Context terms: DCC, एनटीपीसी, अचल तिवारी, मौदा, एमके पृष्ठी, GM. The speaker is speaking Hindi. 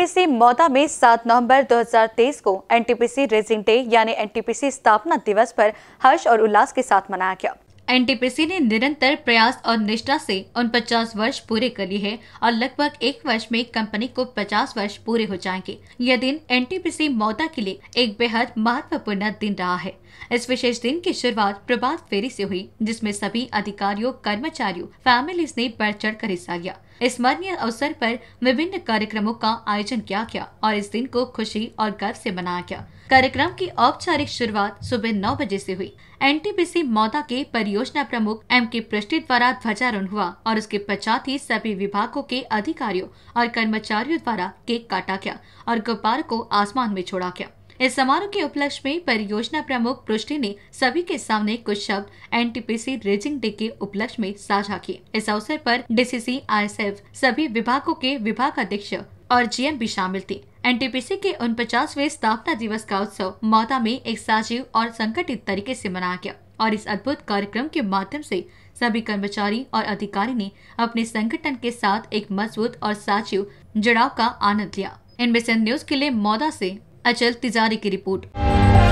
एनटीपीसी मौदा में 7 नवंबर 2023 को एनटीपीसी रेजिंग डे यानी एनटीपीसी स्थापना दिवस पर हर्ष और उल्लास के साथ मनाया गया। एनटीपीसी ने निरंतर प्रयास और निष्ठा से 49 वर्ष पूरे कर लिए हैं और लगभग एक वर्ष में कंपनी को 50 वर्ष पूरे हो जाएंगे। यह दिन एनटीपीसी मौदा के लिए एक बेहद महत्वपूर्ण दिन रहा है। इस विशेष दिन की शुरुआत प्रभात फेरी से हुई, जिसमें सभी अधिकारियों, कर्मचारियों, फैमिलीज ने बढ़ चढ़ कर हिस्सा लिया। इस स्मरणीय अवसर पर विभिन्न कार्यक्रमों का आयोजन किया गया और इस दिन को खुशी और गर्व से मनाया गया। कार्यक्रम की औपचारिक शुरुआत सुबह 9 बजे से हुई। एनटीपीसी मौदा के परियोजना प्रमुख एमके पृष्ठी द्वारा ध्वजारोहण हुआ और उसके पश्चात ही सभी विभागों के अधिकारियों और कर्मचारियों द्वारा केक काटा गया और गुब्बारों को आसमान में छोड़ा गया। इस समारोह के उपलक्ष्य में परियोजना प्रमुख पृष्ठी ने सभी के सामने कुछ शब्द एनटीपीसी रेजिंग डे के उपलक्ष्य में साझा किए। इस अवसर पर DCC, सभी विभागों के विभागाध्यक्ष और GM भी शामिल थे। एनटीपीसी के 49वें स्थापना दिवस का उत्सव मौदा में एक साझेव और संगठित तरीके से मनाया गया और इस अद्भुत कार्यक्रम के माध्यम से सभी कर्मचारी और अधिकारी ने अपने संगठन के साथ एक मजबूत और साझेव जुड़ाव का आनंद लिया। इनमें से न्यूज के लिए मौदा से अचल तिवारी की रिपोर्ट।